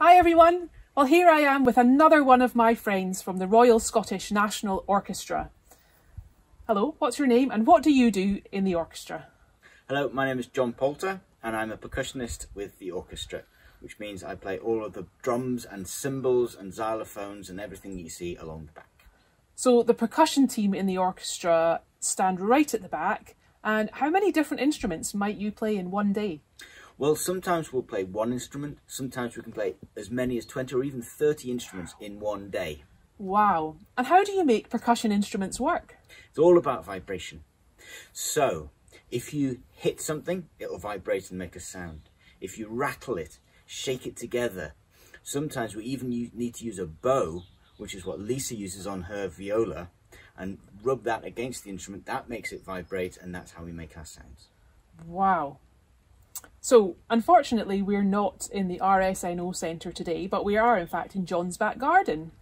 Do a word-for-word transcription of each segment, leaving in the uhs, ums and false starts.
Hi everyone, well here I am with another one of my friends from the Royal Scottish National Orchestra. Hello, what's your name and what do you do in the orchestra? Hello, my name is John Poulter and I'm a percussionist with the orchestra, which means I play all of the drums and cymbals and xylophones and everything you see along the back. So the percussion team in the orchestra stand right at the back, and how many different instruments might you play in one day? Well, sometimes we'll play one instrument, sometimes we can play as many as twenty or even thirty instruments in one day. Wow. And how do you make percussion instruments work? It's all about vibration. So, if you hit something, it'll vibrate and make a sound. If you rattle it, shake it together. Sometimes we even need to use a bow, which is what Lisa uses on her viola, and rub that against the instrument. That makes it vibrate, and that's how we make our sounds. Wow. So, unfortunately, we're not in the R S N O Centre today, but we are, in fact, in John's back garden.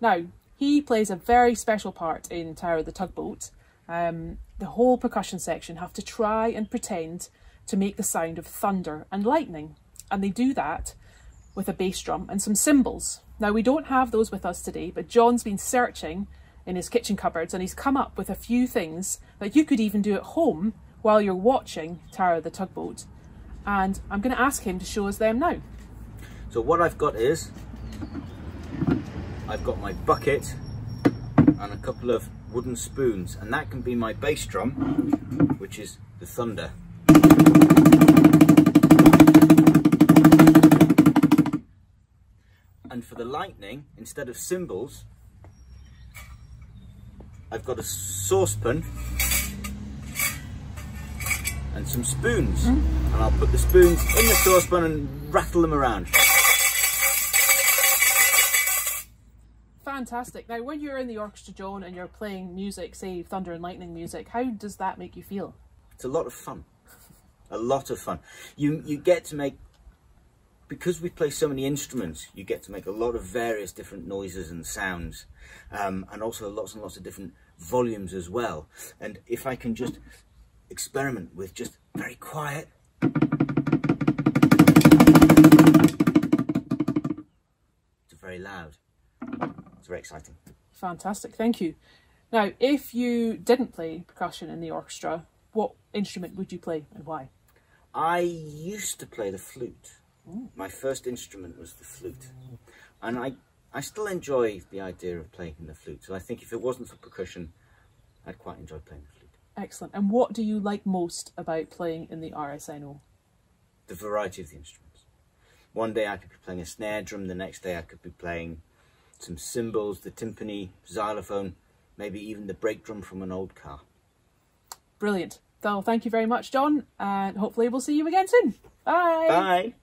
Now, he plays a very special part in Tara the Tugboat. Um, the whole percussion section have to try and pretend to make the sound of thunder and lightning. And they do that with a bass drum and some cymbals. Now, we don't have those with us today, but John's been searching in his kitchen cupboards and he's come up with a few things that you could even do at home while you're watching Tara the Tugboat. And I'm going to ask him to show us them now. So what I've got is, I've got my bucket and a couple of wooden spoons, and that can be my bass drum, which is the thunder. And for the lightning, instead of cymbals, I've got a saucepan and some spoons, and I'll put the spoons in the saucepan and rattle them around. Fantastic. Now, when you're in the orchestra, John, and you're playing music, say thunder and lightning music, how does that make you feel? It's a lot of fun. A lot of fun. You you get to make, because we play so many instruments, you get to make a lot of various different noises and sounds, um, and also lots and lots of different volumes as well. And if I can just experiment with just very quiet to very loud. It's very exciting. Fantastic, thank you. Now, if you didn't play percussion in the orchestra, what instrument would you play and why? I used to play the flute. Ooh. My first instrument was the flute. And I, I still enjoy the idea of playing the flute. So I think if it wasn't for percussion, I'd quite enjoy playing the flute. Excellent. And what do you like most about playing in the R S N O? The variety of the instruments. One day I could be playing a snare drum, the next day I could be playing some cymbals, the timpani, xylophone, maybe even the brake drum from an old car. Brilliant. So thank you very much, John, and hopefully we'll see you again soon. Bye. Bye.